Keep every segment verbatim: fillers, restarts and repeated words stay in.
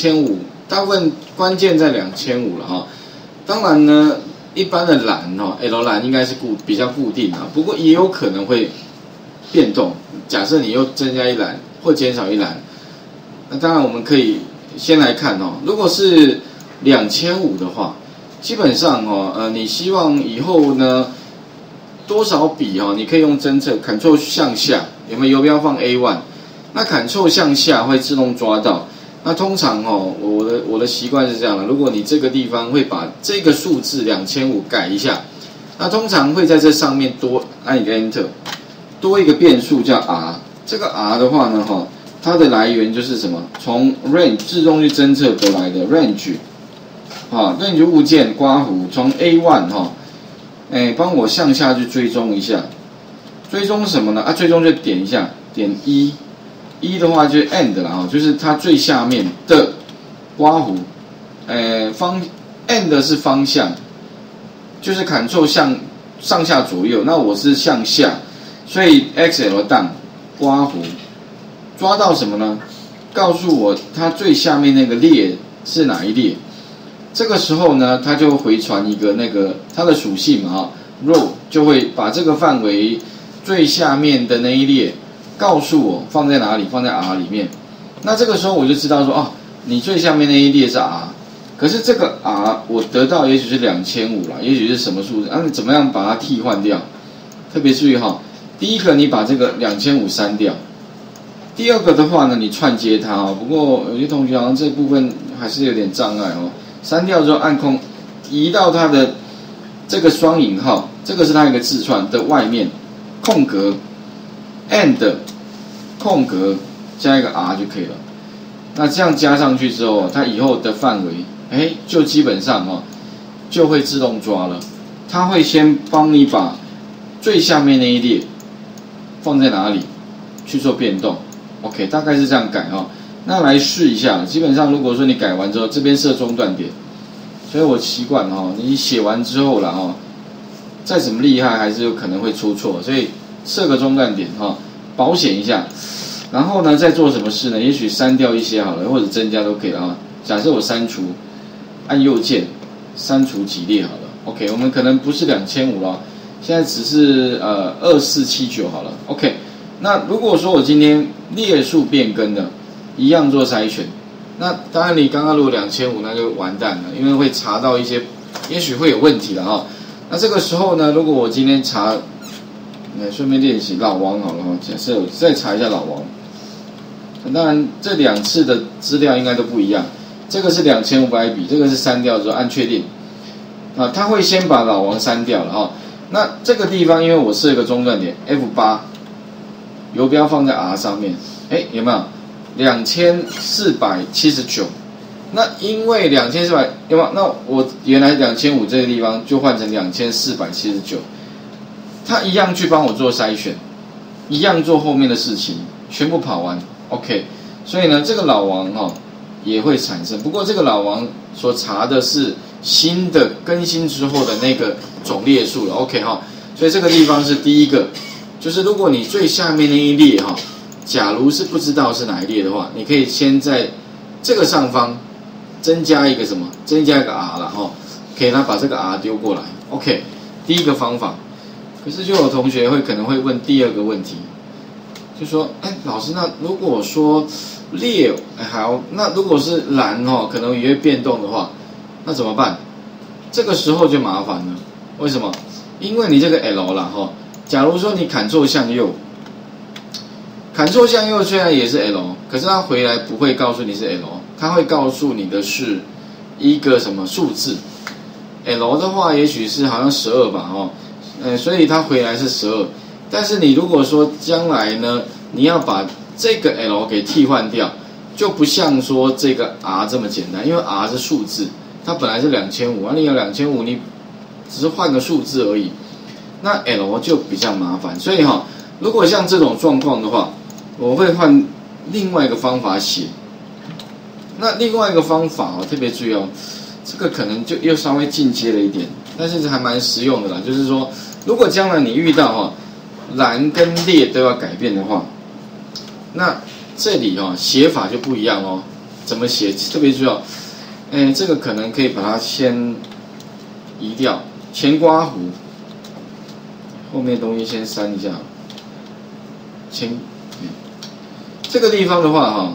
千五，大部分关键在两千五了哈。当然呢，一般的蓝哈 L 蓝应该是固比较固定啊，不过也有可能会变动。假设你又增加一栏或减少一栏，那当然我们可以先来看哦。如果是两千五的话，基本上哦，呃，你希望以后呢多少笔哦，你可以用侦测 Ctrl 向下，有没有游标放 A 一？ 那 Ctrl 向下会自动抓到。那通常哦，我的我的习惯是这样的，如果你这个地方会把这个数字两千五改一下，那通常会在这上面多按一个 Enter。 多一个变数叫 R， 这个 R 的话呢，哈，它的来源就是什么？从 range 自动去侦测得来的 range， 啊 ，range 物件刮胡从 A 一 哈，哎，帮我向下去追踪一下，追踪什么呢？啊，追踪就点一下，点一，一的话就是 end 啦，哈，就是它最下面的刮胡，哎，方 end 是方向，就是 Ctrl 向上下左右，那我是向下。 所以 xldown 刮胡抓到什么呢？告诉我它最下面那个列是哪一列？这个时候呢，它就回传一个那个它的属性嘛啊 ，row 就会把这个范围最下面的那一列告诉我放在哪里，放在 R 里面。那这个时候我就知道说哦，你最下面那一列是 R， 可是这个 R 我得到也许是 两千五 啦，也许是什么数字？啊，你怎么样把它替换掉？特别注意哈。 第一个，你把这个 两千五 删掉；第二个的话呢，你串接它哦。不过有些同学好像这部分还是有点障碍哦。删掉之后按空，移到它的这个双引号，这个是它一个字串的外面，空格 ，and 空格加一个 R 就可以了。那这样加上去之后，它以后的范围，哎，就基本上哦，就会自动抓了。它会先帮你把最下面那一列。 放在哪里去做变动 ？OK， 大概是这样改哦。那来试一下，基本上如果说你改完之后，这边设中断点，所以我习惯哦，你写完之后啦哦，再怎么厉害还是有可能会出错，所以设个中断点哈、哦，保险一下。然后呢，再做什么事呢？也许删掉一些好了，或者增加都可以了啊、哦。假设我删除，按右键删除几列好了。OK， 我们可能不是 两千五 了。 现在只是呃二四七九好了 ，OK。那如果说我今天列数变更的，一样做筛选。那当然你刚刚如果 两千五 那就完蛋了，因为会查到一些，也许会有问题了哈、哦。那这个时候呢，如果我今天查，来顺便练习老王好了哈、哦。假设我再查一下老王，当然这两次的资料应该都不一样。这个是 两千五百 笔，这个是删掉之后按确定，啊，他会先把老王删掉了哈、哦。 那这个地方，因为我设一个中断点 F 八， 游标放在 R 上面，哎，有没有？ 两千四百七十九， 那因为 两千四百 有没有？那我原来 两千五 这个地方就换成 两千四百七十九， 它一样去帮我做筛选，一样做后面的事情，全部跑完 ，OK。所以呢，这个老王哈、哦、也会产生，不过这个老王所查的是。 新的更新之后的那个总列数了 ，OK 哈、哦，所以这个地方是第一个，就是如果你最下面那一列哈、哦，假如是不知道是哪一列的话，你可以先在这个上方增加一个什么，增加一个 R 了哈、哦，可以呢把这个 R 丢过来 ，OK， 第一个方法。可是就有同学会可能会问第二个问题，就说，哎，老师，那如果说列好，那如果是蓝哦，可能也会变动的话。 那怎么办？这个时候就麻烦了。为什么？因为你这个 L 啦哈、哦，假如说你Ctrl向右，Ctrl向右虽然也是 L， 可是它回来不会告诉你是 L， 它会告诉你的是一个什么数字。L 的话，也许是好像十二吧哈、哦，呃，所以它回来是十二。但是你如果说将来呢，你要把这个 L 给替换掉，就不像说这个 R 这么简单，因为 R 是数字。 它本来是 两千五 啊，你有 两千五 你只是换个数字而已，那 L 就比较麻烦。所以哈、哦，如果像这种状况的话，我会换另外一个方法写。那另外一个方法哦，特别注意哦，这个可能就又稍微进阶了一点，但是还蛮实用的啦。就是说，如果将来你遇到哈、哦、栏跟列都要改变的话，那这里哈、哦、写法就不一样哦。怎么写特别重要。嗯，这个可能可以把它先移掉，前刮弧，后面东西先删一下。前，嗯、这个地方的话哈，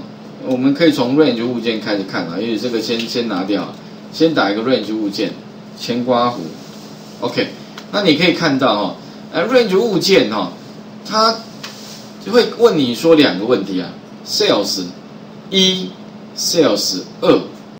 我们可以从 range 物件开始看啊，因为这个先先拿掉，先打一个 range 物件，前刮弧 ，OK。那你可以看到哈、哦， range 物件哈、哦，它就会问你说两个问题啊 ，sales 一 ，sales 二。